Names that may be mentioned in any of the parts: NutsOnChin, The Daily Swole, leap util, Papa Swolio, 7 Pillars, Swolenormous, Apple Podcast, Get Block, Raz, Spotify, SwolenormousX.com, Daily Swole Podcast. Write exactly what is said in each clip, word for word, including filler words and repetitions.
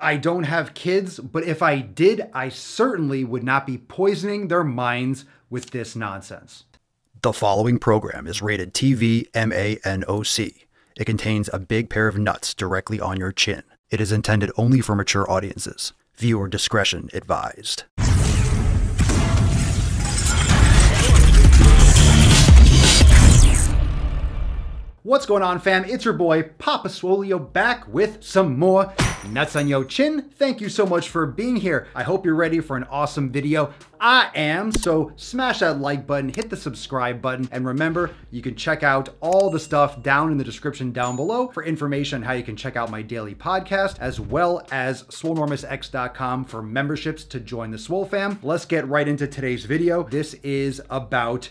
I don't have kids, but if I did, I certainly would not be poisoning their minds with this nonsense. The following program is rated T V M A N O C. It contains a big pair of nuts directly on your chin. It is intended only for mature audiences. Viewer discretion advised. What's going on, fam? It's your boy, Papa Swolio, back with some more nuts on your chin. Thank you so much for being here. I hope you're ready for an awesome video. I am, so smash that like button, hit the subscribe button, and remember, you can check out all the stuff down in the description down below for information on how you can check out my daily podcast, as well as Swolenormous X dot com for memberships to join the Swole fam. Let's get right into today's video. This is about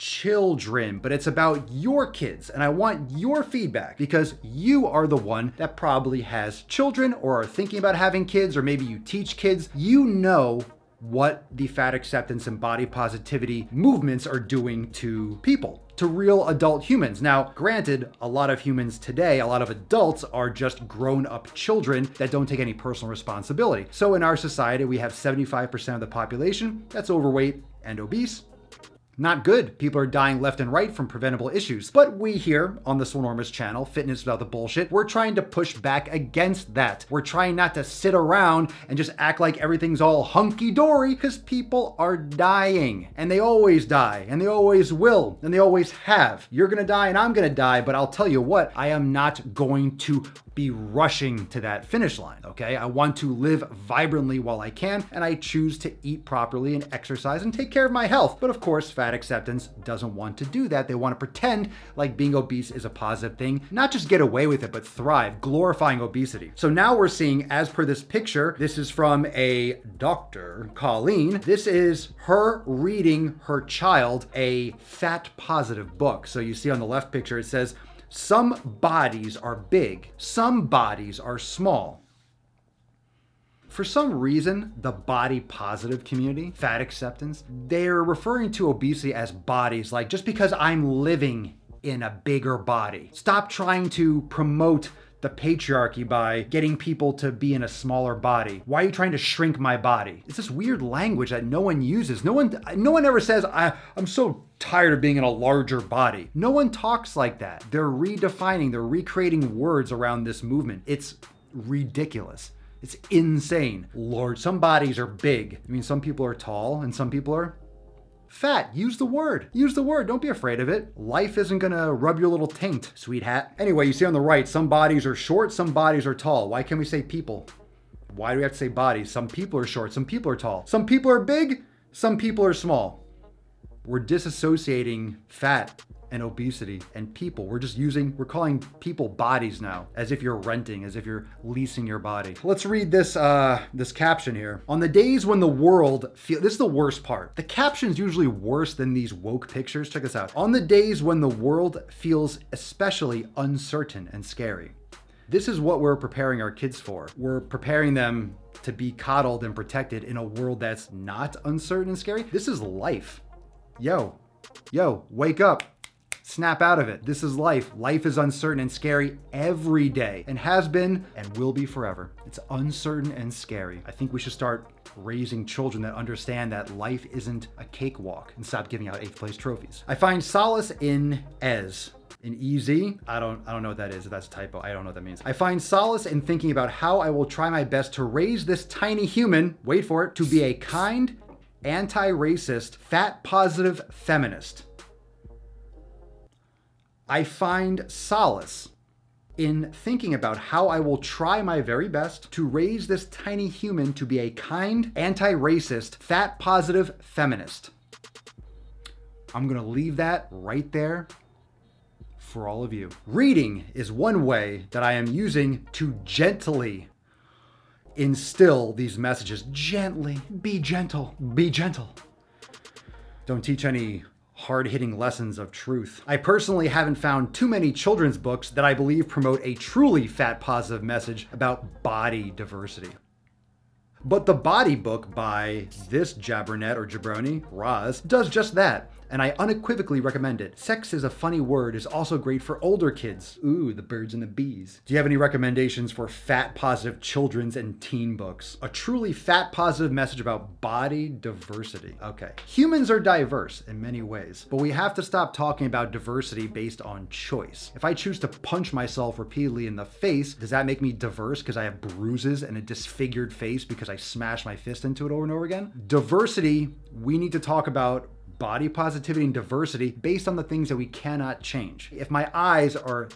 children, but it's about your kids, and I want your feedback because you are the one that probably has children or are thinking about having kids, or maybe you teach kids. You know what the fat acceptance and body positivity movements are doing to people, to real adult humans. Now, granted, a lot of humans today, a lot of adults are just grown-up children that don't take any personal responsibility. So in our society, we have seventy-five percent of the population that's overweight and obese. Not good. People are dying left and right from preventable issues. But we here on the Swolenormous channel, Fitness Without the Bullshit, we're trying to push back against that. We're trying not to sit around and just act like everything's all hunky-dory, because people are dying. And they always die. And they always will. And they always have. You're gonna die and I'm gonna die, but I'll tell you what, I am not going to be rushing to that finish line, okay? I want to live vibrantly while I can, and I choose to eat properly and exercise and take care of my health. But of course, fat acceptance doesn't want to do that. They want to pretend like being obese is a positive thing, not just get away with it, but thrive, glorifying obesity. So now we're seeing, as per this picture, this is from a doctor, Colleen. This is her reading her child a fat positive book. So you see on the left picture, it says, "Some bodies are big, some bodies are small." For some reason, the body positive community, fat acceptance, they're referring to obesity as bodies, like just because I'm living in a bigger body. Stop trying to promote the patriarchy by getting people to be in a smaller body. Why are you trying to shrink my body? It's this weird language that no one uses. No one, no one ever says, I, I'm so tired of being in a larger body. No one talks like that. They're redefining, they're recreating words around this movement. It's ridiculous. It's insane. Lord, some bodies are big. I mean, some people are tall and some people are fat. Use the word. Use the word. Don't be afraid of it. Life isn't gonna rub your little taint, sweet hat. Anyway, you see on the right, some bodies are short, some bodies are tall. Why can't we say people? Why do we have to say bodies? Some people are short, some people are tall. Some people are big, some people are small. We're disassociating fat and obesity and people. We're just using, we're calling people bodies now, as if you're renting, as if you're leasing your body. Let's read this uh, this caption here. On the days when the world feels, this is the worst part. The caption's usually worse than these woke pictures. Check this out. On the days when the world feels especially uncertain and scary. This is what we're preparing our kids for. We're preparing them to be coddled and protected in a world that's not uncertain and scary. This is life. Yo, yo, wake up. Snap out of it. This is life. Life is uncertain and scary every day, and has been and will be forever. It's uncertain and scary. I think we should start raising children that understand that life isn't a cakewalk, and stop giving out eighth place trophies. I find solace in ez. In easy, I don't, I don't know what that is. If that's a typo, I don't know what that means. I find solace in thinking about how I will try my best to raise this tiny human, wait for it, to be a kind, anti-racist, fat positive feminist. I find solace in thinking about how I will try my very best to raise this tiny human to be a kind, anti-racist, fat positive feminist. I'm gonna leave that right there for all of you. Reading is one way that I am using to gently instill these messages. Gently, be gentle, be gentle. Don't teach any hard-hitting lessons of truth. I personally haven't found too many children's books that I believe promote a truly fat positive message about body diversity. But the Body Book by this jabbernet or jabroni, Raz, does just that. and I unequivocally recommend it. Sex is a funny word is also great for older kids. Ooh, the birds and the bees. Do you have any recommendations for fat positive children's and teen books? A truly fat positive message about body diversity. Okay. Humans are diverse in many ways, but we have to stop talking about diversity based on choice. If I choose to punch myself repeatedly in the face, does that make me diverse because I have bruises and a disfigured face because I smashed my fist into it over and over again? Diversity, we need to talk about body positivity and diversity based on the things that we cannot change. If my eyes are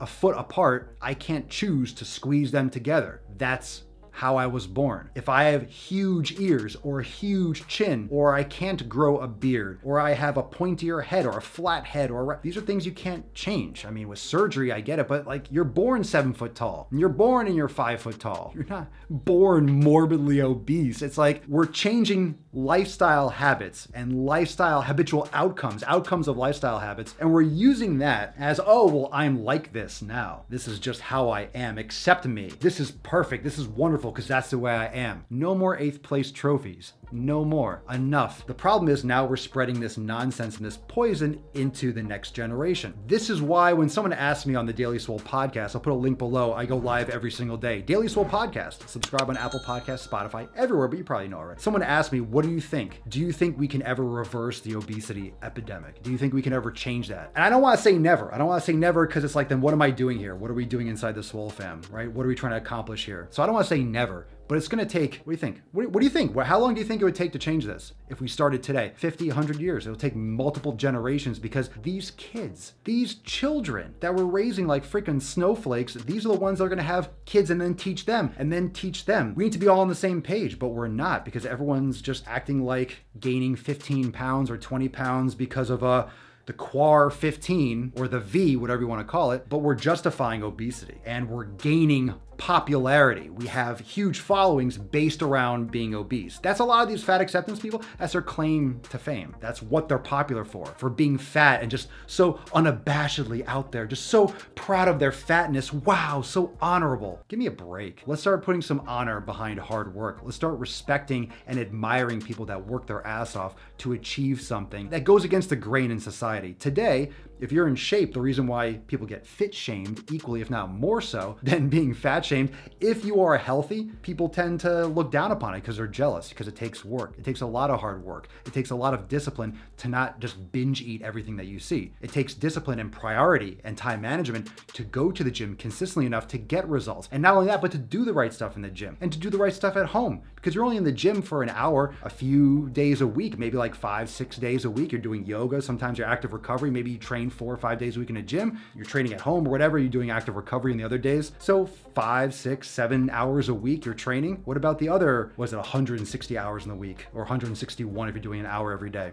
a foot apart, I can't choose to squeeze them together. That's how I was born. If I have huge ears or a huge chin, or I can't grow a beard, or I have a pointier head or a flat head, or these are things you can't change. I mean, with surgery, I get it, but like you're born seven foot tall and you're born and you're five foot tall. You're not born morbidly obese. It's like we're changing lifestyle habits and lifestyle habitual outcomes, outcomes of lifestyle habits. And we're using that as, oh, well, I'm like this now. This is just how I am. Accept me. This is perfect. This is wonderful, because that's the way I am. No more eighth place trophies. No more. Enough. The problem is now we're spreading this nonsense and this poison into the next generation. This is why when someone asks me on the Daily Swole Podcast, I'll put a link below. I go live every single day. Daily Swole Podcast. Subscribe on Apple Podcasts, Spotify, everywhere, but you probably know already. Someone asked me, what do you think? Do you think we can ever reverse the obesity epidemic? Do you think we can ever change that? And I don't want to say never. I don't want to say never because it's like, then what am I doing here? What are we doing inside the Swole fam, right? What are we trying to accomplish here? So I don't want to say never, but it's gonna take, what do you think? What, what do you think? How long do you think it would take to change this? If we started today, fifty, a hundred years, it'll take multiple generations because these kids, these children that we're raising like freaking snowflakes, these are the ones that are gonna have kids and then teach them and then teach them. We need to be all on the same page, but we're not because everyone's just acting like gaining fifteen pounds or twenty pounds because of a, the Q A R fifteen or the V, whatever you want to call it, but we're justifying obesity and we're gaining popularity. We have huge followings based around being obese. That's a lot of these fat acceptance people. That's their claim to fame. That's what they're popular for, for being fat and just so unabashedly out there, just so proud of their fatness. Wow, so honorable. Give me a break. Let's start putting some honor behind hard work. Let's start respecting and admiring people that work their ass off to achieve something that goes against the grain in society. Today, if you're in shape, the reason why people get fit shamed equally, if not more so, than being fat shamed, if you are healthy, people tend to look down upon it because they're jealous, because it takes work. It takes a lot of hard work. It takes a lot of discipline to not just binge eat everything that you see. It takes discipline and priority and time management to go to the gym consistently enough to get results. And not only that, but to do the right stuff in the gym and to do the right stuff at home, because you're only in the gym for an hour, a few days a week, maybe like five, six days a week. You're doing yoga. Sometimes you're active recovery. Maybe you train four or five days a week in a gym, you're training at home or whatever, you're doing active recovery in the other days. So five, six, seven hours a week you're training. What about the other, was it one hundred sixty hours in the week or one hundred sixty-one if you're doing an hour every day?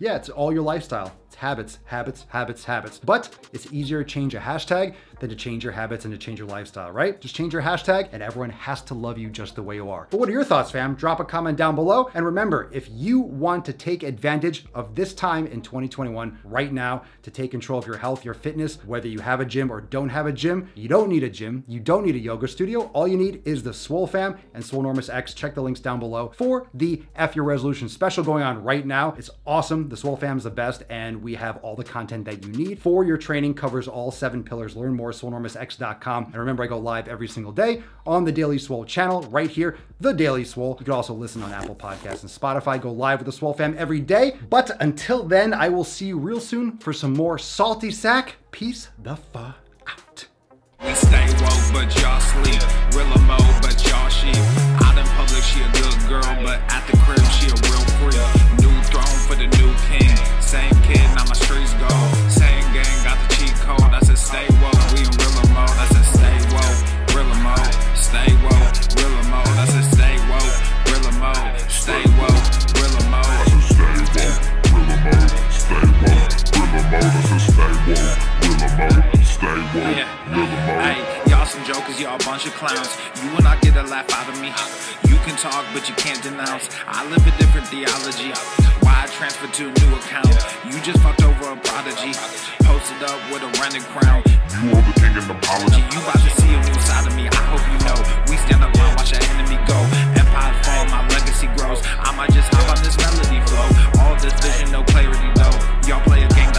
Yeah, it's all your lifestyle. It's habits, habits, habits, habits. But it's easier to change a hashtag than to change your habits and to change your lifestyle, right? Just change your hashtag and everyone has to love you just the way you are. But what are your thoughts, fam? Drop a comment down below. And remember, if you want to take advantage of this time in twenty twenty-one right now to take control of your health, your fitness, whether you have a gym or don't have a gym, you don't need a gym, you don't need a yoga studio. All you need is the Swole fam and Swolenormous X. Check the links down below for the F Your Resolution special going on right now. It's awesome. The Swole fam is the best, and we have all the content that you need for your training, covers all seven pillars. Learn more, Swolenormous X dot com. And remember, I go live every single day on the Daily Swole channel right here, The Daily Swole. You can also listen on Apple Podcasts and Spotify. Go live with the Swole fam every day. But until then, I will see you real soon for some more salty sack. Peace the fuck out. We stay woke, but y'all sleep. Real emo, but y'all sheep. Out in public, she a good girl, but at the crib, she a real freak. Throne for the new king, same kid, now my streets go, same gang, got the cheat code, I said stay woke, we in real mode, I said stay woke, real mode, stay woke, real mode, I said stay woke, real mode, stay woke, real mode, I said stay woke, real mode, stay woke, real mode, I said stay woke, real mode, stay woke, real mode. Hey, y'all some jokers, y'all a bunch of clowns, you will not get a laugh out of me, you can talk but you can't denounce, I live a different theology. I transferred to a new account. You just fucked over a prodigy. Posted up with a running crown. You owe the king an apology. You about to see a new side of me. I hope you know. We stand up and watch our enemy go. Empire fall. my legacy grows. I might just hop on this melody flow. All this vision, no clarity though. Y'all play a game that